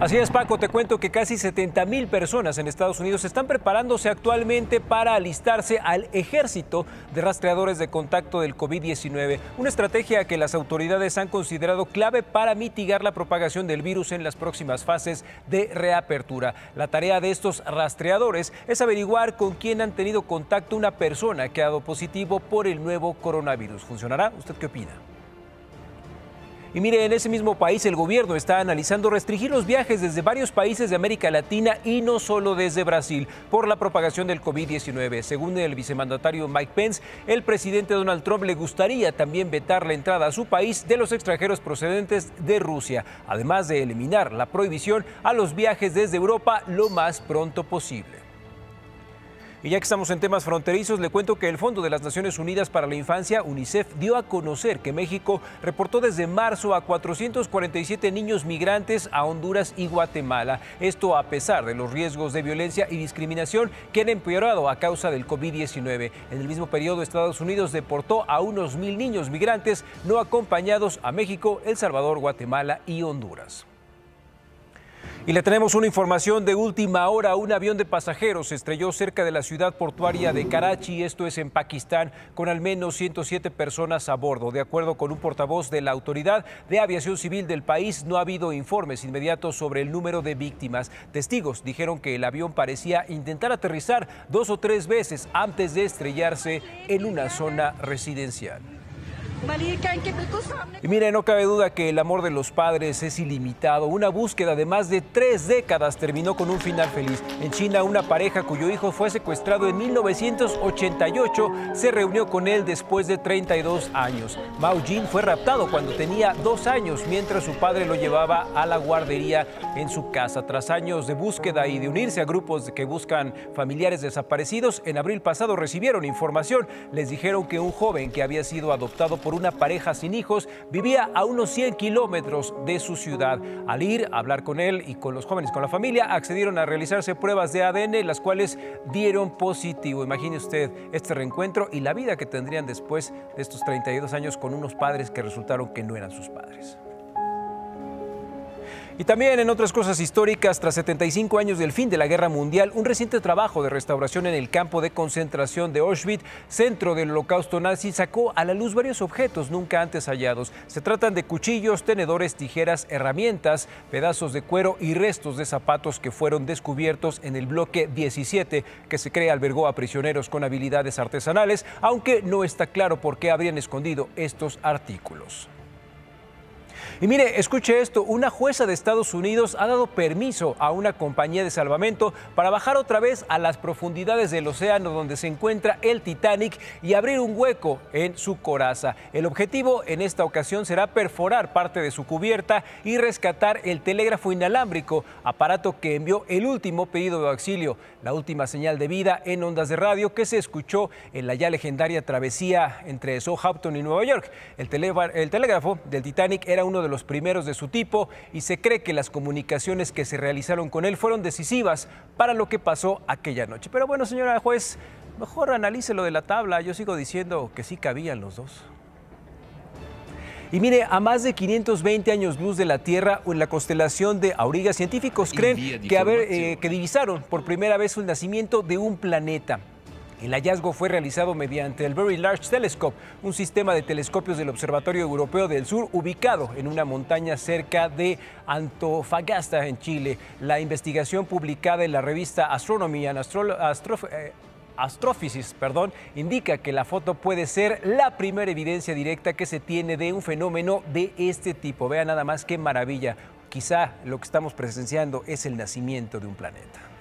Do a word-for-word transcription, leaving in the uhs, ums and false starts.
Así es, Paco, te cuento que casi setenta mil personas en Estados Unidos están preparándose actualmente para alistarse al ejército de rastreadores de contacto del COVID diecinueve, una estrategia que las autoridades han considerado clave para mitigar la propagación del virus en las próximas fases de reapertura. La tarea de estos rastreadores es averiguar con quién han tenido contacto una persona que ha dado positivo por el nuevo coronavirus. ¿Funcionará? ¿Usted qué opina? Y mire, en ese mismo país el gobierno está analizando restringir los viajes desde varios países de América Latina y no solo desde Brasil por la propagación del COVID diecinueve. Según el vicemandatario Mike Pence, el presidente Donald Trump le gustaría también vetar la entrada a su país de los extranjeros procedentes de Rusia, además de eliminar la prohibición a los viajes desde Europa lo más pronto posible. Y ya que estamos en temas fronterizos, le cuento que el Fondo de las Naciones Unidas para la Infancia, UNICEF, dio a conocer que México reportó desde marzo a cuatrocientos cuarenta y siete niños migrantes a Honduras y Guatemala. Esto a pesar de los riesgos de violencia y discriminación que han empeorado a causa del COVID diecinueve. En el mismo periodo, Estados Unidos deportó a unos mil niños migrantes no acompañados a México, El Salvador, Guatemala y Honduras. Y le tenemos una información de última hora. Un avión de pasajeros se estrelló cerca de la ciudad portuaria de Karachi, esto es en Pakistán, con al menos ciento siete personas a bordo. De acuerdo con un portavoz de la Autoridad de Aviación Civil del país, no ha habido informes inmediatos sobre el número de víctimas. Testigos dijeron que el avión parecía intentar aterrizar dos o tres veces antes de estrellarse en una zona residencial. Y mire, no cabe duda que el amor de los padres es ilimitado. Una búsqueda de más de tres décadas terminó con un final feliz. En China, una pareja cuyo hijo fue secuestrado en mil novecientos ochenta y ocho se reunió con él después de treinta y dos años. Mao Jin fue raptado cuando tenía dos años, mientras su padre lo llevaba a la guardería en su casa. Tras años de búsqueda y de unirse a grupos que buscan familiares desaparecidos, en abril pasado recibieron información. Les dijeron que un joven que había sido adoptado por por una pareja sin hijos vivía a unos cien kilómetros de su ciudad. Al ir a hablar con él y con los jóvenes, con la familia, accedieron a realizarse pruebas de A D N, las cuales dieron positivo. Imagine usted este reencuentro y la vida que tendrían después de estos treinta y dos años con unos padres que resultaron que no eran sus padres. Y también en otras cosas históricas, tras setenta y cinco años del fin de la Guerra Mundial, un reciente trabajo de restauración en el campo de concentración de Auschwitz, centro del holocausto nazi, sacó a la luz varios objetos nunca antes hallados. Se tratan de cuchillos, tenedores, tijeras, herramientas, pedazos de cuero y restos de zapatos que fueron descubiertos en el bloque diecisiete, que se cree albergó a prisioneros con habilidades artesanales, aunque no está claro por qué habrían escondido estos artículos. Y mire, escuche esto, una jueza de Estados Unidos ha dado permiso a una compañía de salvamento para bajar otra vez a las profundidades del océano donde se encuentra el Titanic y abrir un hueco en su coraza. El objetivo en esta ocasión será perforar parte de su cubierta y rescatar el telégrafo inalámbrico, aparato que envió el último pedido de auxilio, la última señal de vida en ondas de radio que se escuchó en la ya legendaria travesía entre Southampton y Nueva York. El telégrafo del Titanic era uno de los primeros de su tipo y se cree que las comunicaciones que se realizaron con él fueron decisivas para lo que pasó aquella noche. Pero bueno, señora juez, mejor analice lo de la tabla. Yo sigo diciendo que sí cabían los dos. Y mire, a más de quinientos veinte años luz de la Tierra o en la constelación de Auriga, científicos creen que, haber, eh, que divisaron por primera vez el nacimiento de un planeta. El hallazgo fue realizado mediante el Very Large Telescope, un sistema de telescopios del Observatorio Europeo del Sur ubicado en una montaña cerca de Antofagasta, en Chile. La investigación publicada en la revista Astronomy and Astro... Astro... Astrophysics, perdón, indica que la foto puede ser la primera evidencia directa que se tiene de un fenómeno de este tipo. Vean nada más qué maravilla. Quizá lo que estamos presenciando es el nacimiento de un planeta.